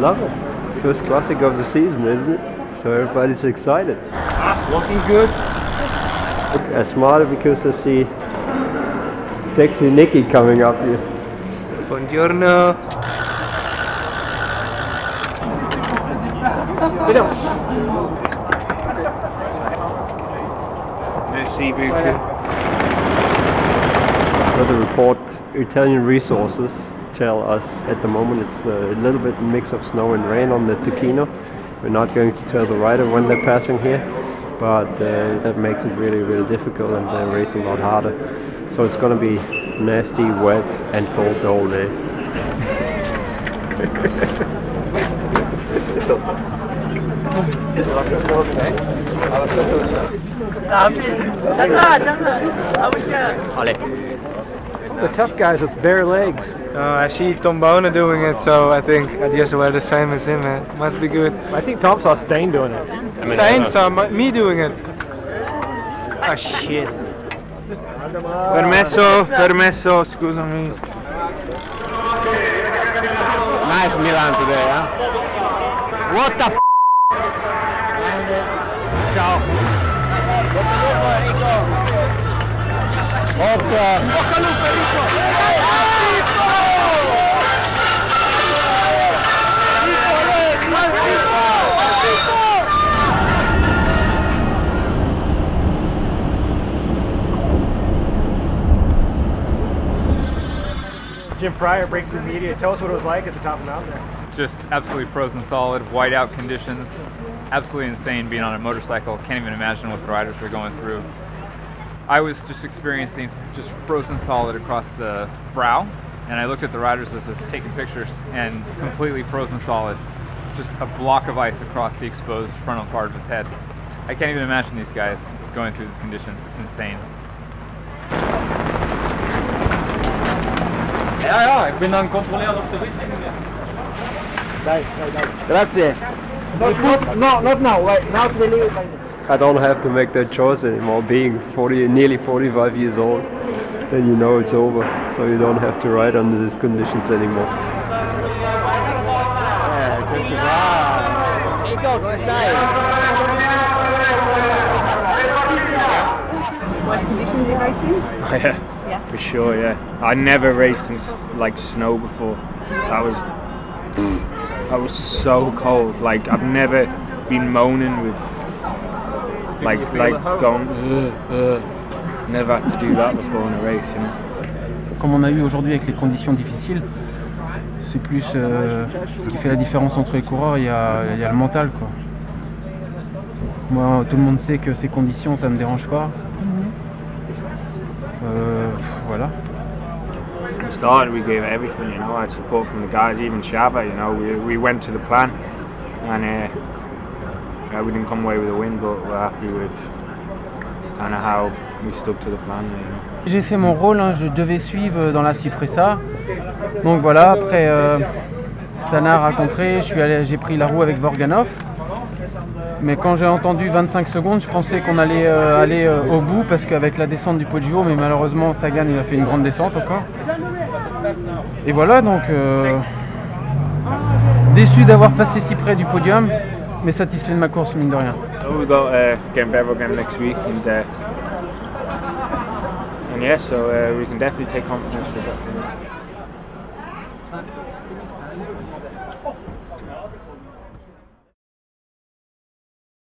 Love it. First classic of the season, isn't it? So everybody's excited. Looking good. I smile because I see sexy Nikki coming up here. Buongiorno. Merci beaucoup. The report Italian resources tell us at the moment it's a little bit mix of snow and rain on the Turchino. We're not going to tell the rider when they're passing here, but that makes it really, really difficult, and they're racing a lot harder. So it's going to be nasty, wet and cold the whole day. The tough guys with bare legs. I see Tom Bona doing it, so I think I just wear the same as him, man. Must be good. I think Tom saw Stain doing it. Stain saw me doing it. Oh shit. Permesso, scusami. Nice Milan today, huh? What the f***? Ciao. Jim Fryer, Breakthrough Media. Tell us what it was like at the top of the mountain there. Just absolutely frozen solid, whiteout conditions. Absolutely insane being on a motorcycle. Can't even imagine what the riders were going through. I was just experiencing just frozen solid across the brow, and I looked at the riders as I was taking pictures, and completely frozen solid. Just a block of ice across the exposed frontal part of his head. I can't even imagine these guys going through these conditions. It's insane. Yeah, I've been uncontrolled of the racing. Grazie. No, not now. Wait, now we leave it like this. I don't have to make that choice anymore. Being nearly 45 years old, then you know it's over. So you don't have to ride under these conditions anymore. Yeah, good to go. Hey, go, it's nice. What conditions you raced in? Oh, yeah. For sure, yeah. I never raced in like snow before. That was so cold. Like I've never been moaning with like going. Never had to do that before in a race, you know. Comme on a eu aujourd'hui avec les conditions difficiles, c'est plus ce qui fait la différence entre les coureurs. Il y a le mental, quoi. Moi, tout le monde sait que ces conditions, ça me dérange pas. Voilà. At the start we gave everything, you know, I had support from the guys, even Shava, you know, we went to the plan and we didn't come away with a win, but we're happy with kind of how we stuck to the plan. J'ai fait mon rôle, hein, je devais suivre dans la Cypressa, donc voilà, après Stannard a contré, j'ai pris la roue avec Vorganov. Mais quand j'ai entendu 25 secondes, je pensais qu'on allait aller au bout parce qu'avec la descente du Poggio, mais malheureusement Sagan il a fait une grande descente encore. Et voilà, donc déçu d'avoir passé si près du podium, mais satisfait de ma course mine de rien. So we got Canberra again next week, and yeah, so we can definitely take confidence with that.